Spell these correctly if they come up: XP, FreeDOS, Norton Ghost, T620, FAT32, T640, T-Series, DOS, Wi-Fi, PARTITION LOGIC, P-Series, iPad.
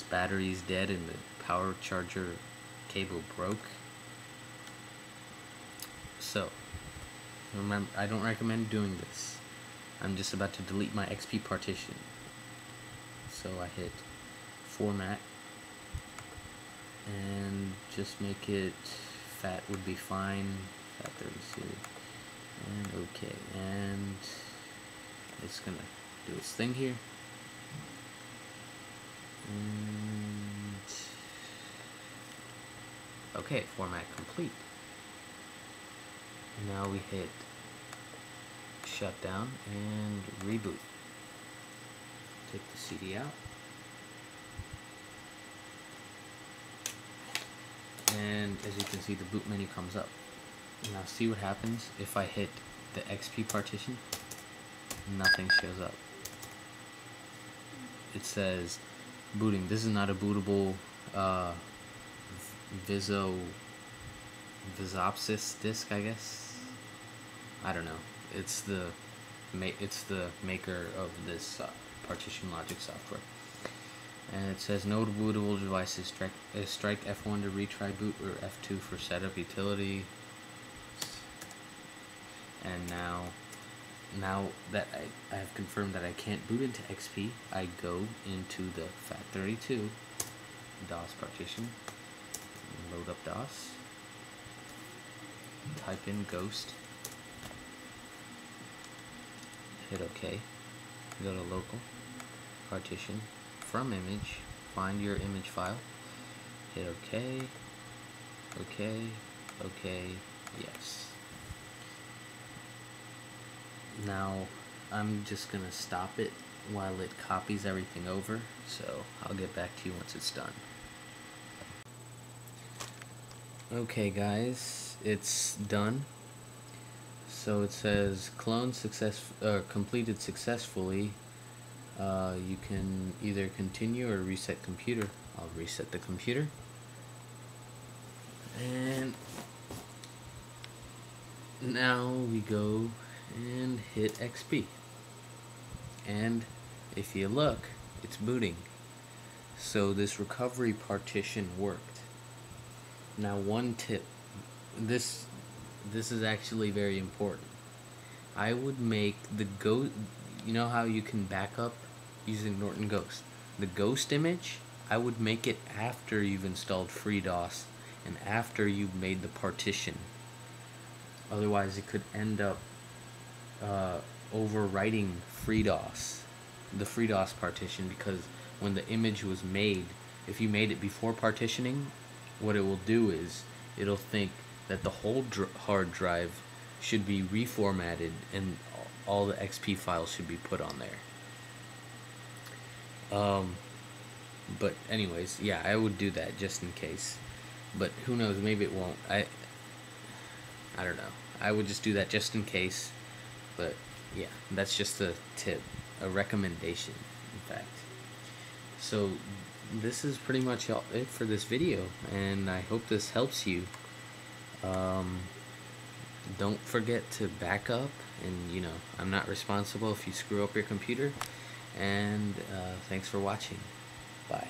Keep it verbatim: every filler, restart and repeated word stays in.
its battery is dead and the power charger cable broke. So remember, I don't recommend doing this. I'm just about to delete my X P partition. So I hit format and just make it fat would be fine, fat thirty-two, and okay, and it's gonna do its thing here. And okay, format complete. Now we hit shut down and reboot. Take the C D out. And as you can see, the boot menu comes up. Now see what happens if I hit the X P partition. Nothing shows up. It says booting. This is not a bootable uh, Viso Visopsys disk, I guess. I don't know. It's the it's the maker of this uh, partition logic software. And it says no bootable devices. Strike, uh, strike F one to retry boot, or F two for setup utility. And now, now that I, I have confirmed that I can't boot into X P, I go into the fat thirty-two DOS partition, load up DOS, type in Ghost, hit OK, go to local, partition, from image, find your image file, hit OK, OK, OK, yes. Now I'm just gonna stop it while it copies everything over, so I'll get back to you once it's done. Okay guys, it's done. So it says clone success uh, completed successfully. Uh, you can either continue or reset computer. I'll reset the computer. And now we go and hit X P. And if you look, it's booting. So this recovery partition worked. Now one tip. This this is actually very important. I would make the Ghost, you know how you can back up using Norton Ghost. The Ghost image, I would make it after you've installed FreeDOS and after you've made the partition. Otherwise, it could end up uh, overwriting FreeDOS, the FreeDOS partition, because when the image was made, if you made it before partitioning, what it will do is it'll think that the whole dr- hard drive should be reformatted and all the X P files should be put on there. Um, but anyways, yeah, I would do that just in case. But who knows? Maybe it won't. I, I don't know. I would just do that just in case. But yeah, that's just a tip, a recommendation, in fact. So this is pretty much all it for this video, and I hope this helps you. Um, don't forget to back up, and you know, I'm not responsible if you screw up your computer. And uh, thanks for watching. Bye.